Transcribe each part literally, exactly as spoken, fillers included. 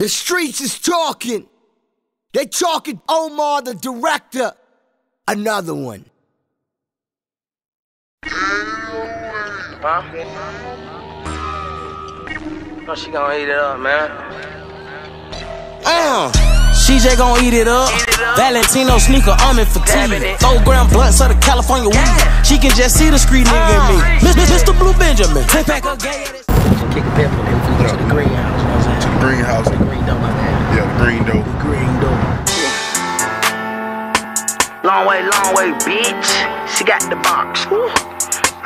The streets is talking. They talking Omar the Director. Another one. Mom? No, she gonna eat it up, man. Uh, C J gonna eat it up. Eat it up. Valentino sneaker, I'm in fatigue. Four gram blunts of the California weed. Yeah. She can just see the street nigga uh, in me. Mister Blue Benjamin. Take back her gay. Kick a bit for them food to the greenhouse. To the greenhouse. The green dough, my man. Yeah, the green dough. The green dough. Long way, long way, bitch. She got the box. Woo.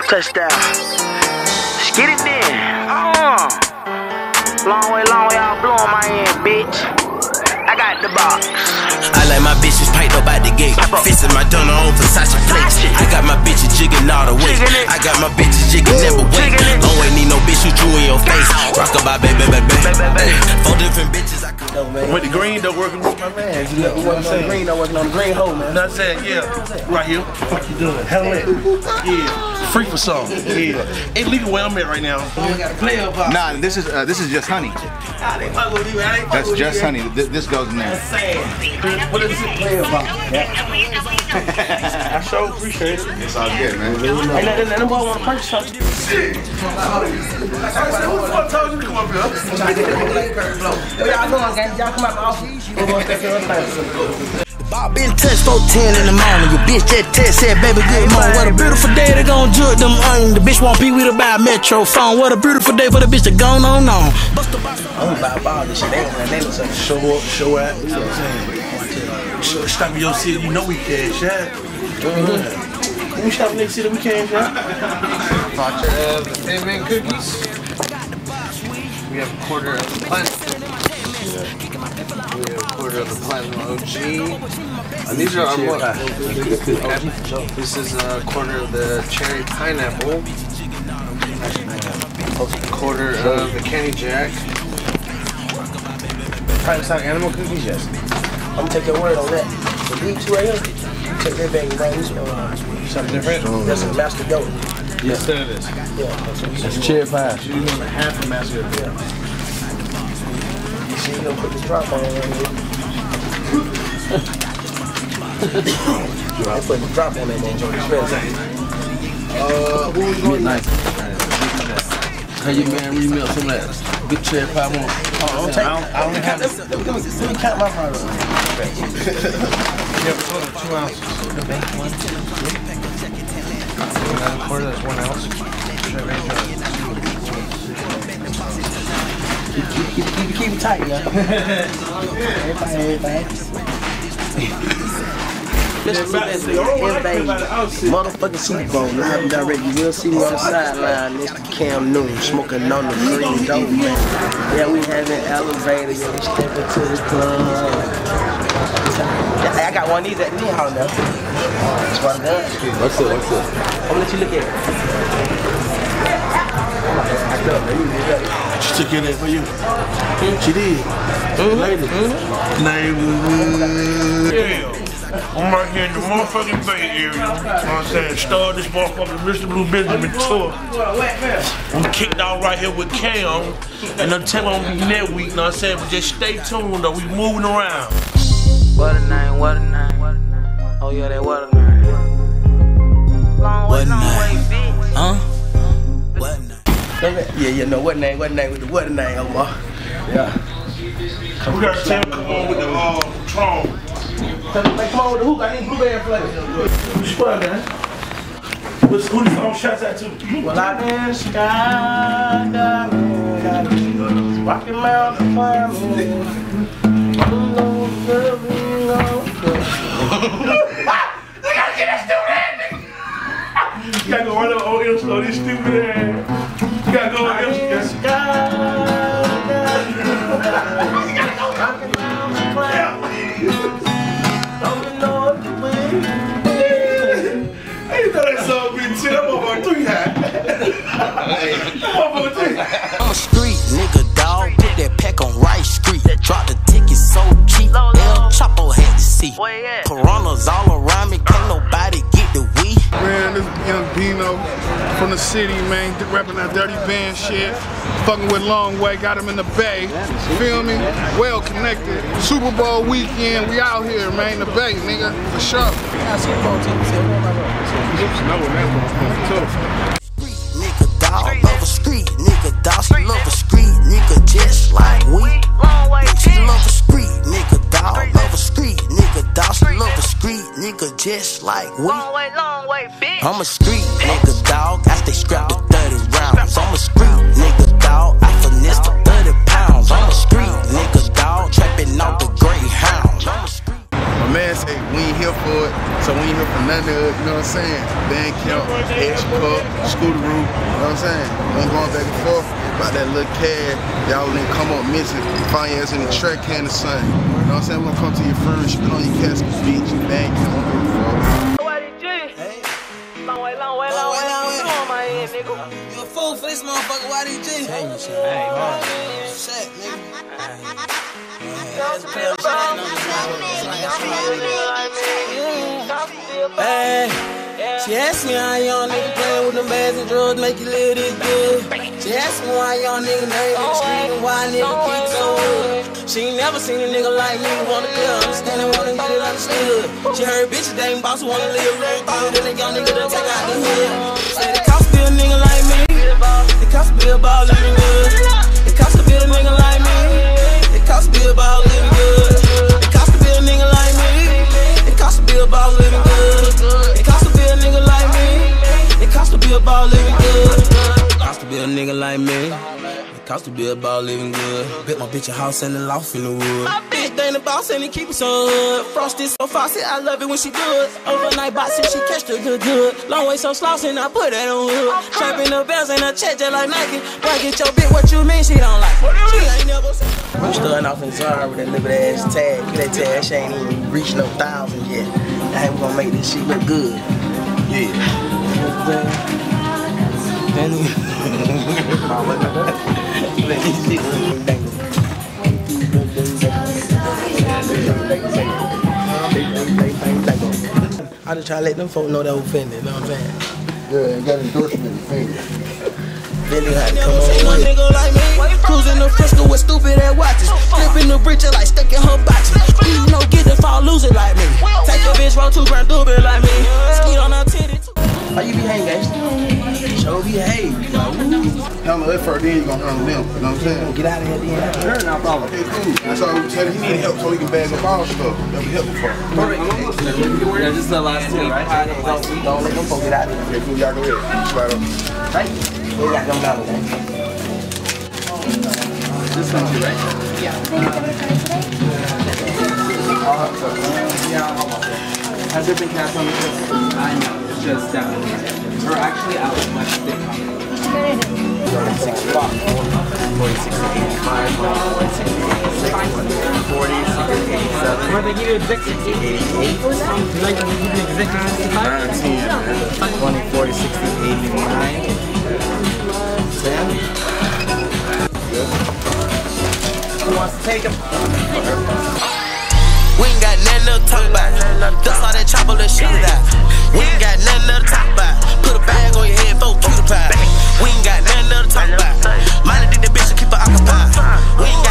Touchdown. Let's get it then. Uh-huh. Long way, long way, I'll blow on my end, bitch. I got the box. I like my bitches piped up out the gate. Fisting my donut on Versace plates. I got my bitches jigging all the way. I got my bitches jigging never wait. Don't ain't need no bitch who drew in your face. Rock-a-bye, baby, baby, baby. Four different bitches I could know, man. With the green, though, working with my man. You know what I'm saying? Green, though, working on the green hole, man. That's it, yeah. Right here. What the fuck you doing? Hell it. Yeah. Free for some, yeah. Illegal where I'm at right now. Nah, this is uh, this is just honey. That's just honey. Th this goes in there. What is it? Play about? I so appreciate it. It's all good, man. And then nobody want to purchase something. Shit. Who the fuck told you to come up here? Y'all know I got y'all come out my office. We're gonna take your time. Bob been touched four ten in the morning. Your bitch that text said, baby, good morning. What a beautiful day, they gon' judge them onions. The bitch won't be with her by a Metro phone. What a beautiful day for the bitch to go on on. I'm about to buy this shit. They was like, show up, show out. You know what I'm saying? Stop in your city, you know we cash out. Let me stop in your city, we cash out. Bunch of cinnamon cookies. We have a quarter of a pint. Yeah. We have a quarter of the platinum O G. And these are our more. This is a quarter of the cherry pineapple. A quarter of the candy jack. Prime stock animal cookies, yes. I'm taking your word on that. The beach right here, you take that bag and bring this one. Something different? Mm. That's a master dough. Yes, sir, it is. Yeah, that's cherry pie. You want a half a master dough. Gonna put the drop on right here. I put the drop on that man, Joe. Uh, who's going nice? How you man remelt some of that good cherry pie one? Oh, okay. I only have this. Let me count my product. Yeah, two ounces. Another quarter. That's one ounce. Keep, keep, keep, keep it tight, y'all. Everybody, everybody. Mister Blue Benjamin, motherfucking Super Bowl. Let's have him direct. You will see me on the sideline. Mister Cam Newton smoking on the green dope, man. Yeah, we having elevators. Yeah, we stepping to the club. Yeah, I got one of these at the house now. That's what I'm doing. What's up? What's up? I'm gonna let you look at it. I love it. She took it in for you. Mm-hmm. She did. Mm-hmm. Lady. Mm-hmm. Lady. Yeah. I'm right here in the motherfucking Bay Area. You know what I'm saying? Start this motherfucking Mister Blue Benjamin tour. I'm kicked out right here with Cam. And I'm telling you next week, you know what I'm saying? But just stay tuned though. We moving around. What a name, what a name. Oh yeah, that what a name. Long way, long way, bitch. Huh? Yeah, yeah, no, what name, what name with the what name, Omar? Yeah. We got Sam come on with the uh, Tron. Come on with the hook, I need blueberry flavor. Which one, man? Who's who these own shots at, too? Well, I've been skydiving, Rocky Mountain climbing, I'm no feeling no. You gotta go right up on him, so this stupid ass. You gotta go on him. You gotta go on him. I didn't know that song been chill. I'm over on three high. I'm over on three high. On the street, nigga, dog. Put that pack on Rice Street. Drop the ticket so cheap. El Chapo had to see. Piranhas all around me. Can't nobody get the weed. Man, this young Bino from the city, man. repping that dirty band shit. Fucking with Long Way, got him in the Bay. Feel me? Well connected. Super Bowl weekend, we out here, man. The Bay, nigga, for sure. Nigga dog, love a street, nigga dog, she love a street, nigga just like we. She love a street, nigga dog, love a street, nigga dog, she love a street, nigga just like we. I'm a street nigga dog, I stay strapped to thirty rounds. I'm a street nigga dog, I finesse for thirty pounds. I'm a street nigga dog, trapping out the Greyhound. I'm a street. My man say we ain't here for it, so we ain't here for none of it, you know what I'm saying? Van Camp, H-Pup, Scooter Root, you know what I'm saying? I'm going back and forth about that little cab, y'all didn't come up missing, find your ass in the track can or something. You know what I'm saying? I'm gonna come to your friend, spit on your casket, bitch, Van Camp, Y D G. Hey. Long way, long way, long way, long way. Come on, my head, nigga. You a fool for this motherfucker, Y D G. Hey, man. Shit, nigga. Hey, she asked me how y'all nigga playin' with them bags and drugs make you live this good. She asked me why y'all nigga name is screamin', why nigga keep so hood. She ain't never seen a nigga like me wanna feel understanding, wanna get it understood. She heard bitches they ain't boss wanna live real good, then they y'all nigga done take out the hood. Say the cops be a nigga like me, the cops be a ball in the hood, the cops be a nigga like me. It costs to be about living good. It costs to be a nigga like me. It costs to be about living good. It costs to be a nigga like me. It costs to be about living good. It costs to be a nigga like me. It costs to be about living good. Bet my bitch a house and a loft in the wood. My bitch ain't the boss and he keep it so hood. Frosty so frosty, I love it when she do it. Overnight boxing, she catch the good good. Long way so slossing, I put that on hood. Trapping the bells and a check just like Nike. Boy, get your bitch what you mean she don't like it. She ain't never said. I'm starting off in Zara with that little ass tag. That tag, she ain't even reached no thousand yet. Now we gonna make this shit look good. Yeah. Then we let this shit look good. I just try to let them folk know that offended, you know what I'm saying? Yeah, you got endorsement finger. Really had to come on one nigga like me. Cruising the Frisco with stupid ass watches. Flipping the bridge like stuck in her boxes. You know, get the fall loser like me. Take your bitch roll two grand doobie like me. Skeet on her titty too. How you behave, gangsta? Show behave. Down the left first, then you gonna run them. You know what I'm saying? Get out of here, then. Turn out, brother. Hey, cool. That's all we tell you. He need help so he can bag up all stuff. That we help him for. Yeah, this is the last thing. Don't let them folk get out of here. Okay, cool. Y'all go ahead. Thank you. We got them down there. This one's you, right? Yeah. Has there been cash on the trip? I know, it's just down there. We're actually out of much stick on it. forty-six, forty-six, eighty-five, forty-six, eighty-six, forty-six, eighty-seven. Where they give you sixty, eighty-eight? Like, they give you exactly twenty, forty, sixty, eighty-nine. ten. Who wants to take him? We ain't got nothing to talk about. Dust all that chopper, let's shoot it out. We ain't got nothing to talk about. Put a bag on your head, four cutie pies. We ain't got nothing to talk about. Mind it, the bitch will keep her occupied. We ain't